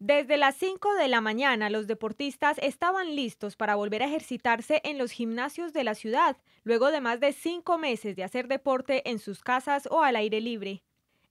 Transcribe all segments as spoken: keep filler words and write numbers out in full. Desde las cinco de la mañana, los deportistas estaban listos para volver a ejercitarse en los gimnasios de la ciudad, luego de más de cinco meses de hacer deporte en sus casas o al aire libre.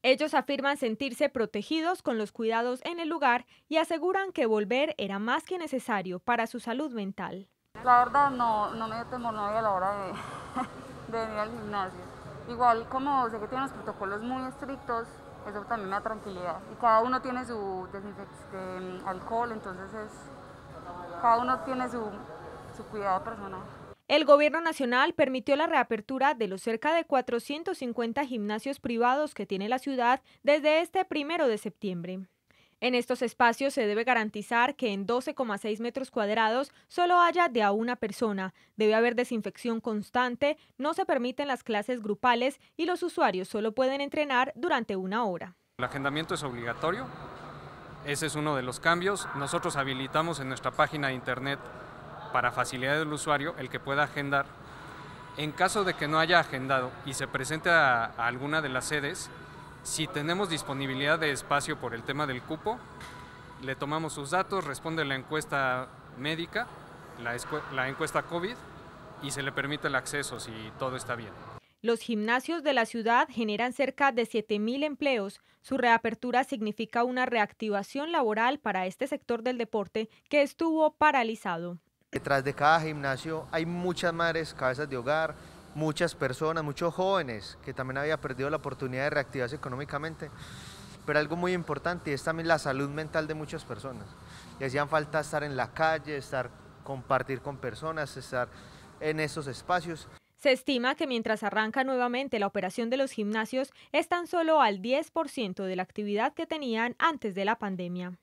Ellos afirman sentirse protegidos con los cuidados en el lugar y aseguran que volver era más que necesario para su salud mental. La verdad no, no me dio temor nadie a la hora de, de venir al gimnasio. Igual como sé que tienen los protocolos muy estrictos, eso también da tranquilidad. Y cada uno tiene su desinfectante, alcohol, entonces es, cada uno tiene su, su cuidado personal. El Gobierno Nacional permitió la reapertura de los cerca de cuatrocientos cincuenta gimnasios privados que tiene la ciudad desde este primero de septiembre. En estos espacios se debe garantizar que en doce coma seis metros cuadrados solo haya de a una persona, debe haber desinfección constante, no se permiten las clases grupales y los usuarios solo pueden entrenar durante una hora. El agendamiento es obligatorio, ese es uno de los cambios. Nosotros habilitamos en nuestra página de internet para facilidad del usuario el que pueda agendar. En caso de que no haya agendado y se presente a, a alguna de las sedes, si tenemos disponibilidad de espacio por el tema del cupo, le tomamos sus datos, responde la encuesta médica, la, la encuesta COVID y se le permite el acceso si todo está bien. Los gimnasios de la ciudad generan cerca de siete mil empleos. Su reapertura significa una reactivación laboral para este sector del deporte que estuvo paralizado. Detrás de cada gimnasio hay muchas madres, cabezas de hogar, muchas personas, muchos jóvenes que también habían perdido la oportunidad de reactivarse económicamente, pero algo muy importante es también la salud mental de muchas personas. Le hacían falta estar en la calle, estar, compartir con personas, estar en esos espacios. Se estima que mientras arranca nuevamente la operación de los gimnasios, es tan solo al diez por ciento de la actividad que tenían antes de la pandemia.